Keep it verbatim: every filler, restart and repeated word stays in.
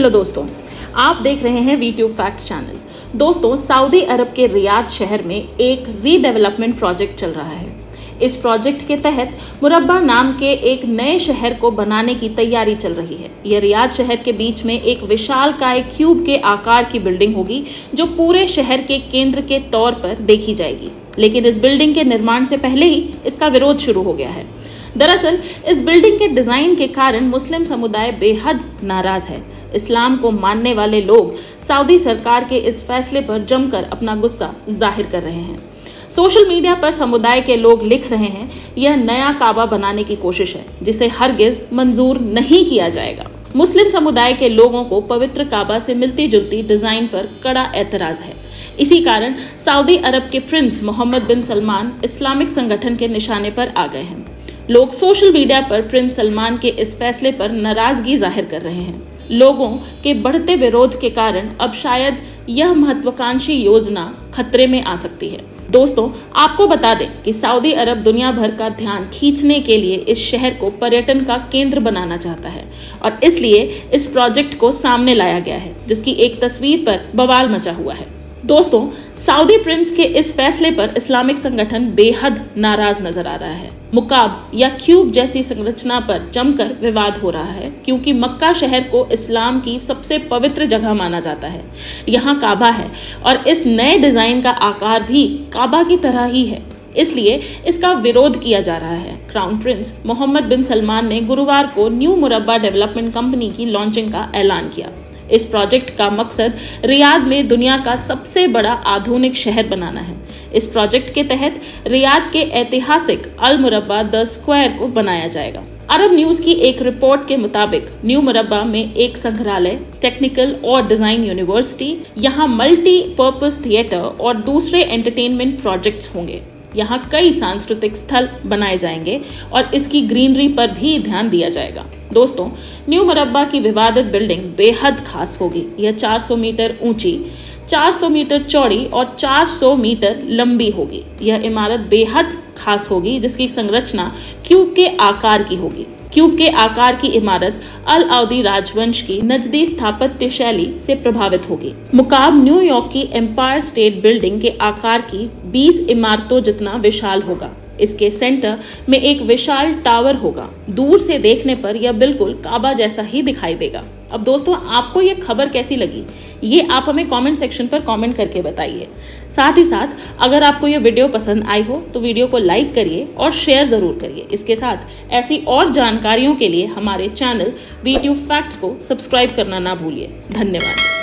Hello दोस्तों, आप देख रहे हैं वीट्यूब फैक्ट्स चैनल। दोस्तों, सऊदी अरब के रियाद शहर में एक रीडेवलपमेंट प्रोजेक्ट चल रहा है। इस प्रोजेक्ट के तहत मुरब्बा नाम के एक नए शहर को बनाने की तैयारी चल रही है। यह रियाद शहर के बीच में एक विशालकाय क्यूब के आकार की बिल्डिंग होगी जो पूरे शहर के केंद्र के तौर पर देखी जाएगी। लेकिन इस बिल्डिंग के निर्माण से पहले ही इसका विरोध शुरू हो गया है। दरअसल इस बिल्डिंग के डिजाइन के कारण मुस्लिम समुदाय बेहद नाराज है। इस्लाम को मानने वाले लोग सऊदी सरकार के इस फैसले पर जमकर अपना गुस्सा जाहिर कर रहे हैं। सोशल मीडिया पर समुदाय के लोग लिख रहे हैं, यह नया काबा बनाने की कोशिश है जिसे हरगिज मंजूर नहीं किया जाएगा। मुस्लिम समुदाय के लोगों को पवित्र काबा से मिलती जुलती डिजाइन पर कड़ा एतराज है। इसी कारण सऊदी अरब के prince Mohammed bin Salman Islamic संगठन के निशाने पर आ गए हैं। लोग सोशल मीडिया पर प्रिंस सलमान के इस फैसले पर नाराजगी जाहिर कर रहे हैं। लोगों के बढ़ते विरोध के कारण अब शायद यह महत्वाकांक्षी योजना खतरे में आ सकती है। दोस्तों, आपको बता दें कि सऊदी अरब दुनिया भर का ध्यान खींचने के लिए इस शहर को पर्यटन का केंद्र बनाना चाहता है और इसलिए इस प्रोजेक्ट को सामने लाया गया है, जिसकी एक तस्वीर पर बवाल मचा हुआ है। दोस्तों, सऊदी प्रिंस के इस फैसले पर इस्लामिक संगठन बेहद नाराज नजर आ रहा है। मुकाब या क्यूब जैसी संरचना पर जमकर विवाद हो रहा है क्योंकि मक्का शहर को इस्लाम की सबसे पवित्र जगह माना जाता है। यहाँ काबा है और इस नए डिजाइन का आकार भी काबा की तरह ही है, इसलिए इसका विरोध किया जा रहा है। Crown prince Mohammed bin Salman ने गुरुवार को न्यू मुरब्बा डेवलपमेंट कंपनी की लॉन्चिंग का ऐलान किया। इस प्रोजेक्ट का मकसद रियाद में दुनिया का सबसे बड़ा आधुनिक शहर बनाना है। इस प्रोजेक्ट के तहत रियाद के ऐतिहासिक अल मुरब्बा द स्क्वायर को बनाया जाएगा। अरब न्यूज की एक रिपोर्ट के मुताबिक न्यू मुरब्बा में एक संग्रहालय, टेक्निकल और डिजाइन यूनिवर्सिटी, यहाँ मल्टी पर्पस थिएटर और दूसरे एंटरटेनमेंट प्रोजेक्ट्स होंगे। यहाँ कई सांस्कृतिक स्थल बनाए जाएंगे और इसकी ग्रीनरी पर भी ध्यान दिया जाएगा। दोस्तों, न्यू मुरब्बा की विवादित बिल्डिंग बेहद खास होगी। यह चार सौ मीटर ऊंची, चार सौ मीटर चौड़ी और चार सौ मीटर लंबी होगी। यह इमारत बेहद खास होगी जिसकी संरचना क्यूब के आकार की होगी। क्यूब के आकार की इमारत अल आउदी राजवंश की नजदी स्थापत्य शैली से प्रभावित होगी। मुकाम न्यूयॉर्क की एम्पायर स्टेट बिल्डिंग के आकार की बीस इमारतों जितना विशाल होगा। इसके सेंटर में एक विशाल टावर होगा। दूर से देखने पर यह बिल्कुल काबा जैसा ही दिखाई देगा। अब दोस्तों, आपको ये खबर कैसी लगी, ये आप हमें कमेंट सेक्शन पर कमेंट करके बताइए। साथ ही साथ अगर आपको ये वीडियो पसंद आई हो तो वीडियो को लाइक करिए और शेयर ज़रूर करिए। इसके साथ ऐसी और जानकारियों के लिए हमारे चैनल वीट्यूब फैक्ट्स को सब्सक्राइब करना ना भूलिए। धन्यवाद।